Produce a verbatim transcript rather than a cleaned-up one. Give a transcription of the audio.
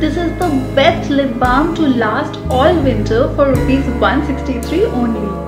This is the best lip balm to last all winter for rupees one sixty-three only.